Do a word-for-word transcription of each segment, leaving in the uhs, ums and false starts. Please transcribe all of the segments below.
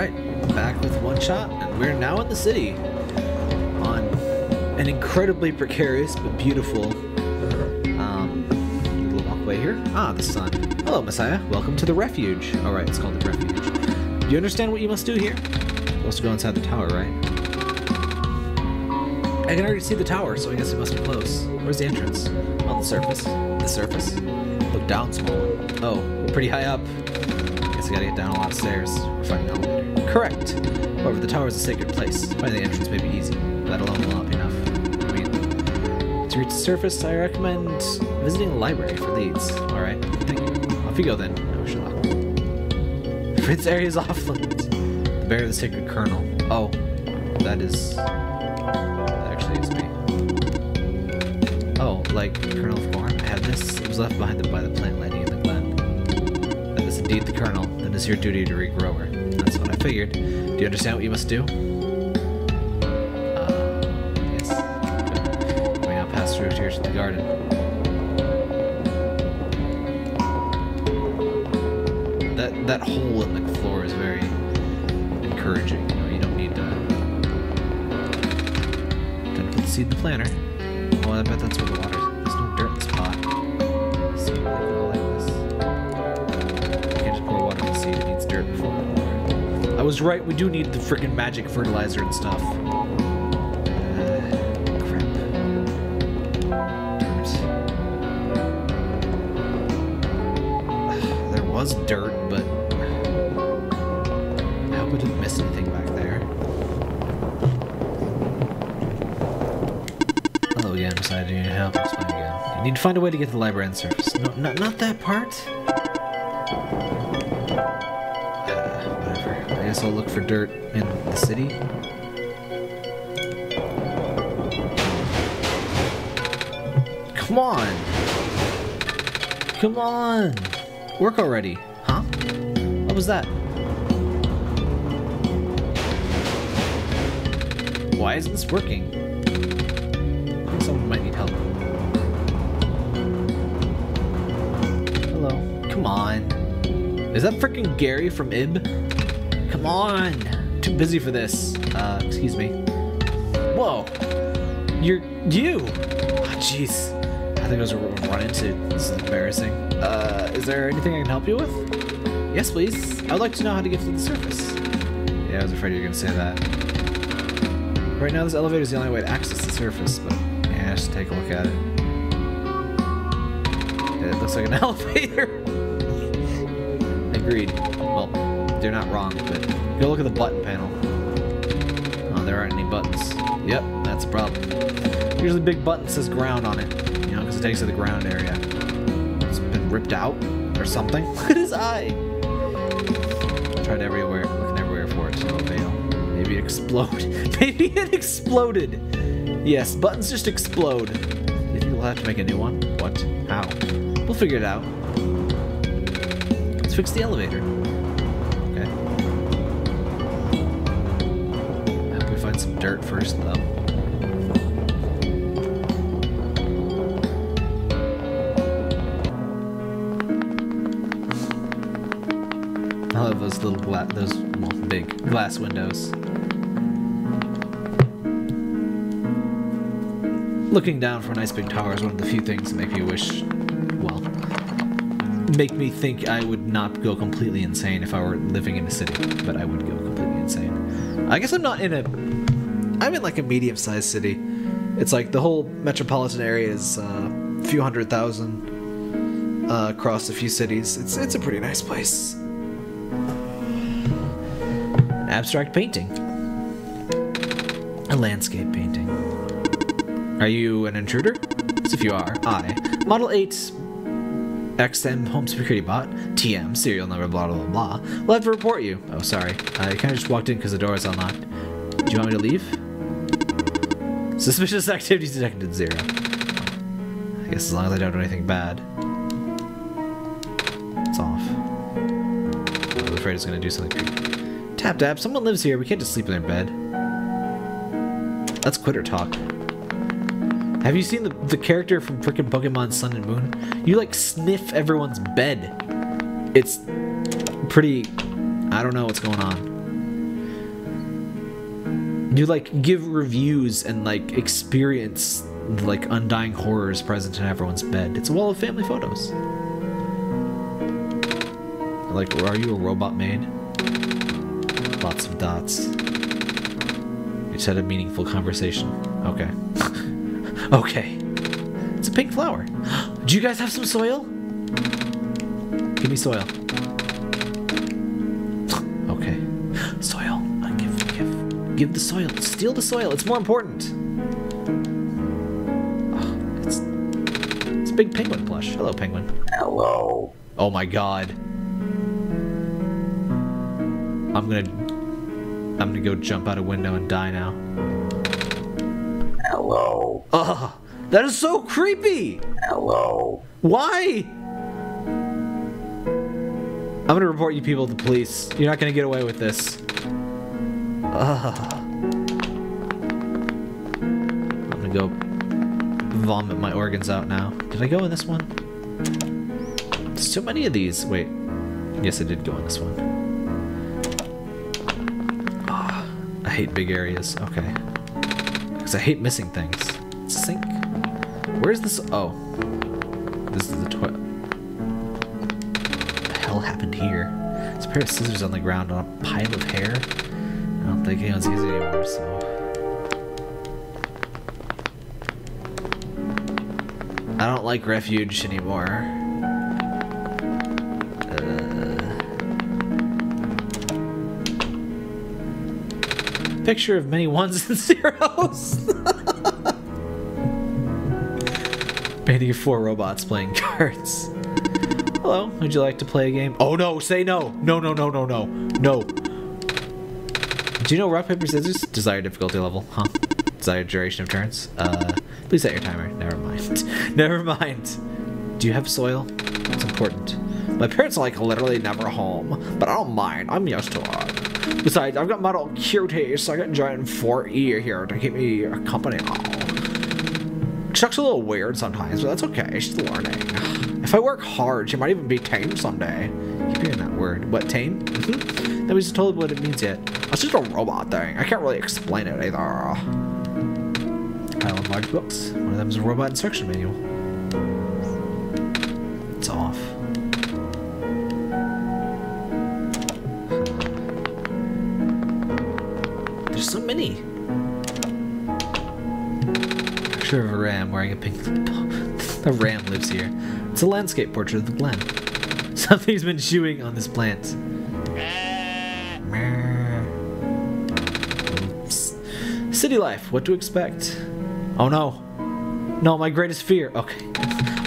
Alright, back with OneShot, and we're now in the city on an incredibly precarious but beautiful um, little walkway here. Ah, the sun. Hello, Messiah. Welcome to the refuge. Alright, it's called the refuge. Do you understand what you must do here? You must go inside the tower, right? I can already see the tower, so I guess it must be close. Where's the entrance? On the surface. The surface? Look down, small one. Oh, pretty high up. We gotta get down a lot of stairs or find an elevator. Correct! However, the tower is a sacred place. Finding the entrance may be easy. That alone will not be enough. I mean, to reach the surface, I recommend visiting the library for leads. Alright, thank you. Off you go then. No shot. This area is off limits. The bear of the sacred kernel. Oh, that is. That actually is me. Oh, like Kernel of Corn? I have this. It was left behind by the plant landing in the Glen. That is indeed the kernel. It is your duty to regrow her. That's what I figured. Do you understand what you must do? Uh, yes. Good. We now pass through here to the garden. That that hole in the floor is very encouraging. You know, you don't need to. Then put the seed in the planter. Oh, I bet that's where the water is. There's no dirt in this pot. So we'll go like this. Water to see it needs dirt before water. I was right, we do need the freaking magic fertilizer and stuff. Uh, crap. Dirt. There was dirt, but I hope I didn't miss anything back there. Hello again, Messiah. Do you need help? Let's play again. You need to find a way to get to the library and surface. No, not, not that part. I guess I'll look for dirt in the city. Come on! Come on! Work already, huh? What was that? Why isn't this working? I think someone might need help. Hello. Come on. Is that freaking Gary from Ib? Come on! Too busy for this. Uh, excuse me. Whoa! You're... you! Oh, jeez. I think I was run into. This is embarrassing. Uh, is there anything I can help you with? Yes, please. I would like to know how to get to the surface. Yeah, I was afraid you were going to say that. Right now, this elevator is the only way to access the surface, but... yeah, I should take a look at it. It looks like an elevator! Agreed. Well... they're not wrong, but go look at the button panel. Oh, there aren't any buttons. Yep, that's a problem. Usually big button says ground on it, you know, because it takes to the ground area. It's been ripped out or something. Look at his eye! I tried everywhere, looking everywhere for it, no avail. Maybe it exploded. Maybe it exploded! Yes, buttons just explode. You think we'll have to make a new one? What? How? We'll figure it out. Let's fix the elevator. Some dirt first, though. I love those little gla those well, big glass windows. Looking down from a nice big tower is one of the few things that make me wish, well, make me think I would not go completely insane if I were living in a city, but I would go completely insane. I guess I'm not in a... I'm in like a medium-sized city. It's like the whole metropolitan area is uh, a few hundred thousand uh, across a few cities. It's it's a pretty nice place. Abstract painting, a landscape painting. Are you an intruder? Yes, if you are, I model eight X M home security bot T M serial number blah blah blah. We'll have to report you. Oh, sorry. I kind of just walked in because the door is unlocked. Do you want me to leave? Suspicious activities detected zero. I guess as long as I don't do anything bad. It's off. I'm afraid it's going to do something creepy. Tap tap, someone lives here. We can't just sleep in their bed. Let's quit or talk. Have you seen the, the character from frickin' Pokemon Sun and Moon? You like sniff everyone's bed. It's pretty... I don't know what's going on. you like give reviews and like experience like undying horrors present in everyone's bed. It's a wall of family photos. Like, are you a robot maid? Lots of dots. You just had a meaningful conversation. Okay. Okay. It's a pink flower. Do you guys have some soil? Give me soil. Okay. Soil. Uh, give, give, give the soil. Steal the soil. It's more important. Oh, it's, it's a big penguin plush. Hello, penguin. Hello. Oh my god. I'm gonna, I'm gonna go jump out a window and die now. Hello. Ugh, that is so creepy. Hello. Why? I'm gonna report you people to the police. You're not gonna get away with this. Ugh. I'm gonna go vomit my organs out now. Did I go in this one? There's so many of these. Wait. Yes, I did go in this one. I hate big areas. Okay. Because I hate missing things. Sink. Where's this? Oh. This is the toilet. What the hell happened here? There's a pair of scissors on the ground on a pile of hair. I don't think anyone's using it anymore, so. I don't like refuge anymore. Picture of many ones and zeros. Painting of four robots playing cards. Hello, would you like to play a game? Oh no, say no. No, no, no, no, no. No. Do you know rock, paper, scissors? Desired difficulty level, huh? Desired duration of turns. Uh, please set your timer. Never mind. Never mind. Do you have soil? That's important. My parents are like literally never home, but I don't mind. I'm used to it. Besides, I've got model cuties, so I got giant four E here to keep me accompanied. Oh. Chuck's a little weird sometimes, but that's okay. She's learning. If I work hard, she might even be tame someday. I keep hearing that word. What, tame? Mm-hmm. Nobody's just told what it means yet. It's just a robot thing. I can't really explain it either. I love large books. One of them is a robot instruction manual. It's off. So many. Picture of a ram wearing a pink. A ram lives here. It's a landscape portrait of the Glen. Something's been chewing on this plant. City life. What to expect? Oh no. No, my greatest fear. Okay.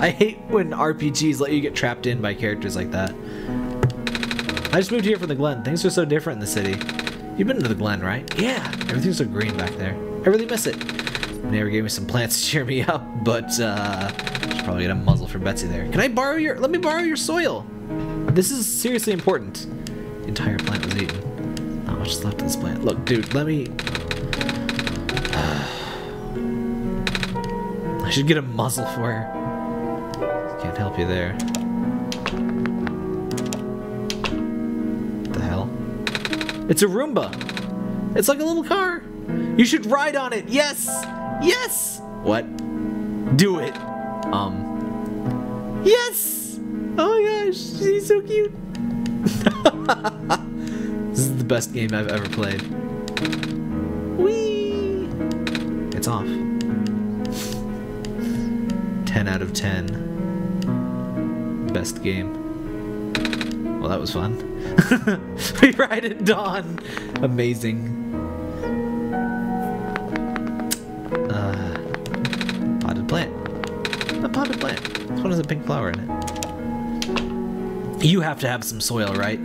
I hate when R P Gs let you get trapped in by characters like that. I just moved here from the Glen. Things are so different in the city. You've been to the Glen, right? Yeah. Everything's so green back there. I really miss it. My neighbor gave me some plants to cheer me up, but uh, I should probably get a muzzle for Betsy there. Can I borrow your? Let me borrow your soil. This is seriously important. The entire plant was eaten. Not much is left of this plant. Look, dude. Let me. I should get a muzzle for her. Can't help you there. It's a Roomba. It's like a little car. You should ride on it. Yes. Yes. What? Do it. Um. Yes. Oh my gosh. She's so cute. This is the best game I've ever played. Whee. It's off. ten out of ten. Best game. Well, that was fun. We ride at dawn. Amazing. Uh, potted plant. A potted plant. This one has a pink flower in it. You have to have some soil, right?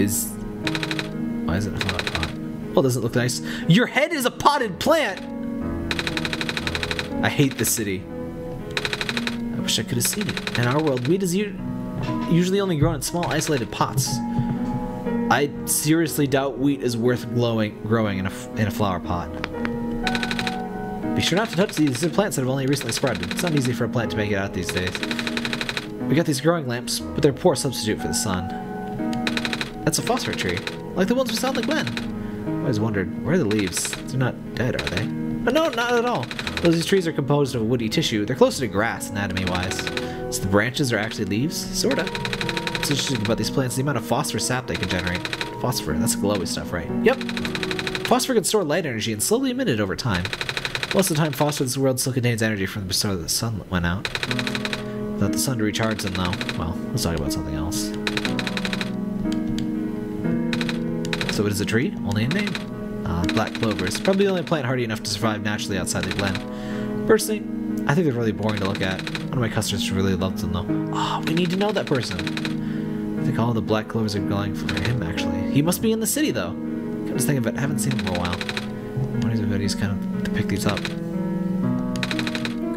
Is... Why is it a potted plant? Well, does it look nice? Your head is a potted plant! I hate this city. I wish I could have seen it. In our world, wheat is you... usually only grown in small, isolated pots. I seriously doubt wheat is worth glowing, growing in a, in a flower pot. Be sure not to touch these plants that have only recently sprouted. It's not easy for a plant to make it out these days. We got these growing lamps, but they're a poor substitute for the sun. That's a phosphor tree, like the ones we saw in the Glen. I always wondered, where are the leaves? They're not dead, are they? But no, not at all. Those trees are composed of woody tissue. They're closer to grass, anatomy-wise. So the branches are actually leaves? Sorta. What's interesting about these plants is the amount of phosphor sap they can generate. Phosphor, that's glowy stuff, right? Yep. Phosphor can store light energy and slowly emit it over time. Most of the time, phosphor in this world still contains energy from the source that the sun went out. Without the sun to recharge them, though. Well, let's talk about something else. So it is a tree, only in name. Uh, black clover is probably the only plant hardy enough to survive naturally outside the Glen. Personally, I think they're really boring to look at. One of my customers really loves them, though. Oh, we need to know that person. I think all the black clovers are going for him, actually. He must be in the city, though. I'm just thinking of it. I haven't seen him for a while. One of his videos kind of to pick these up.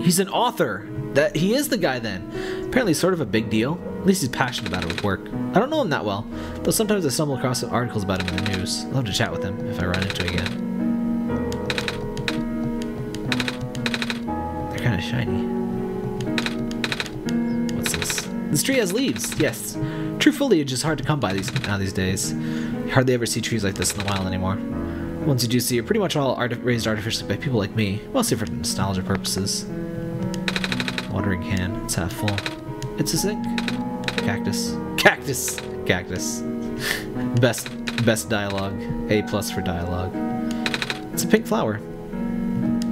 He's an author. That he is the guy, then. Apparently, sort of a big deal. At least he's passionate about it with work. I don't know him that well, though sometimes I stumble across some articles about him in the news. I'd love to chat with him if I run into him again. They're kind of shiny. What's this? This tree has leaves, yes. True foliage is hard to come by these now these days. You hardly ever see trees like this in the wild anymore. The ones you do see are pretty much all arti raised artificially by people like me, mostly for nostalgia purposes. Watering can, it's half full. It's a zinc. Cactus. Cactus! Cactus. Best best dialogue. A plus for dialogue. It's a pink flower.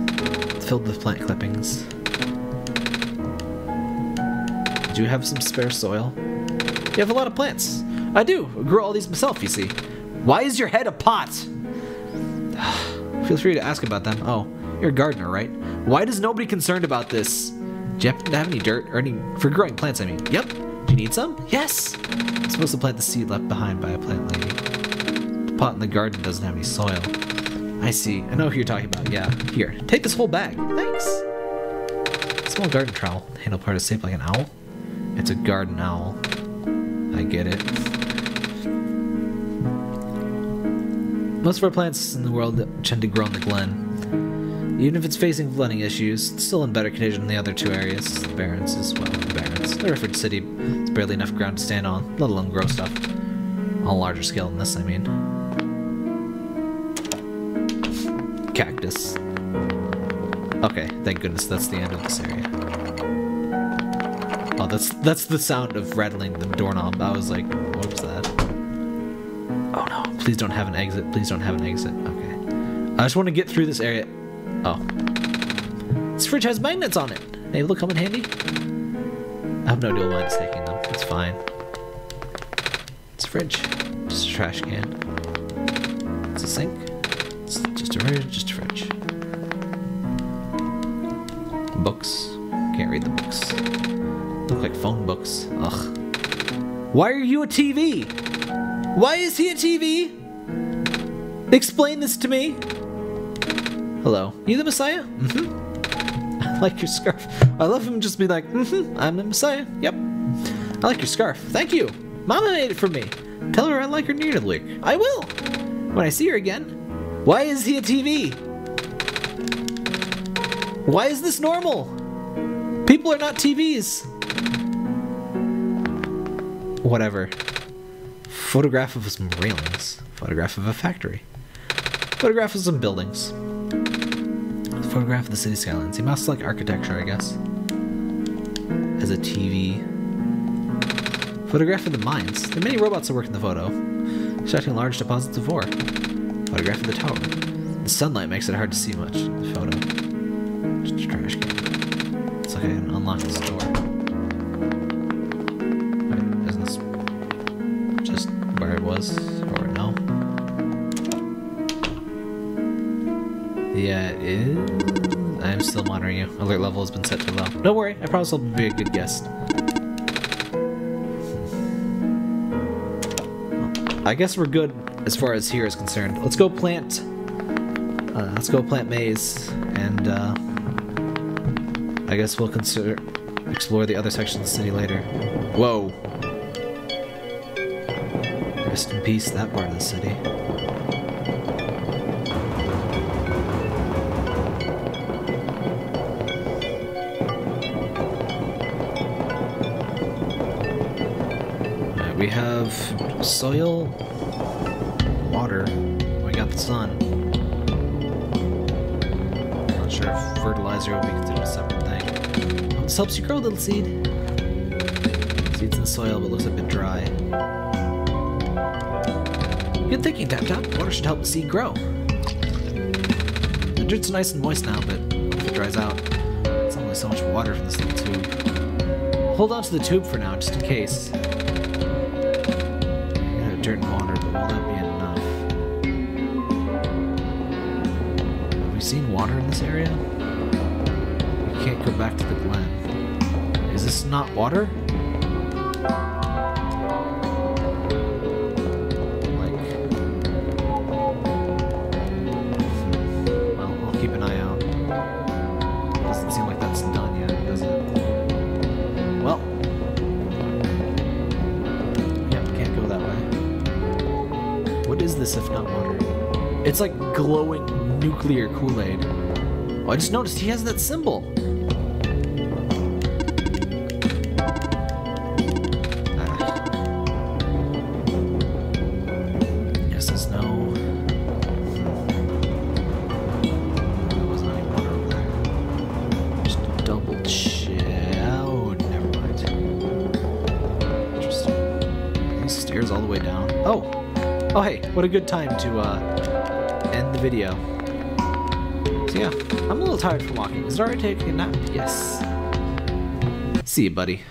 It's filled with plant clippings. Do you have some spare soil? You have a lot of plants. I do. I grow all these myself, you see. Why is your head a pot? Feel free to ask about them. Oh, you're a gardener, right? Why is nobody concerned about this? Do you have any dirt or any for growing plants, I mean? Yep. Do you need some? Yes! I'm supposed to plant the seed left behind by a plant lady. The pot in the garden doesn't have any soil. I see. I know who you're talking about. Yeah. Here. Take this whole bag. Thanks! Small garden trowel. The handle part is shaped like an owl. It's a garden owl. I get it. Most of our plants in the world tend to grow in the Glen. Even if it's facing flooding issues, it's still in better condition than the other two areas. The Barrens as well. The Barrens. The Rifford City. It's barely enough ground to stand on, let alone grow stuff. On a larger scale than this, I mean. Cactus. Okay, thank goodness that's the end of this area. Oh, that's that's the sound of rattling the doorknob. I was like, what was that? Oh no, please don't have an exit. Please don't have an exit. Okay. I just want to get through this area. Oh. This fridge has magnets on it. Maybe they'll come in handy. I have no idea why it's taking them. It's fine. It's a fridge. Just a trash can. It's a sink. It's just a fridge. Just a fridge. Books. Can't read the books. Look like phone books. Ugh. Why are you a T V? Why is he a T V? Explain this to me. Hello. You the Messiah? Mm-hmm. Like your scarf. I love him just be like, mm-hmm, I'm the Messiah. Yep. I like your scarf. Thank you. Mama made it for me. Tell her I like her needle. I will. When I see her again. Why is he a T V? Why is this normal? People are not T Vs. Whatever. Photograph of some railings. Photograph of a factory. Photograph of some buildings. Photograph of the city skylines. He must like architecture, I guess. As a T V. Photograph of the mines. There are many robots that work in the photo, extracting large deposits of ore. Photograph of the tower. The sunlight makes it hard to see much in the photo. Just a trash can. It's okay, I'm gonna unlock this door. Right, isn't this just where it was? Or no? Yeah, it is. I'm still monitoring you. Alert level has been set to low. Don't worry, I promise I'll be a good guest. I guess we're good as far as here is concerned. Let's go plant. Uh, let's go plant maize, and uh, I guess we'll consider explore the other sections of the city later. Whoa! Rest in peace, that part of the city. We have soil, water. We got the sun. I'm not sure if fertilizer will be considered a separate thing. It just helps you grow the seed. Seeds in the soil, but looks a bit dry. Good thinking, Tap Top. Water should help the seed grow. The dirt's nice and moist now, but if it dries out, it's only so much water from this little tube. Hold on to the tube for now, just in case. Dirt and water, but will that be enough? Have we seen water in this area? We can't go back to the Glen. Is this not water? Like... Well, I'll keep an eye out. It doesn't seem like that's done yet, does it? Well... What is this if not water? It's like glowing nuclear Kool-Aid. Oh, I just noticed he has that symbol. Ah. Yes, there's no... There wasn't any water over there. Just double check. Oh, never mind. Interesting. These stairs all the way down. Oh! Oh hey, what a good time to uh, end the video. So yeah, I'm a little tired from walking. Is it alright to take a nap? Yes. See you, buddy.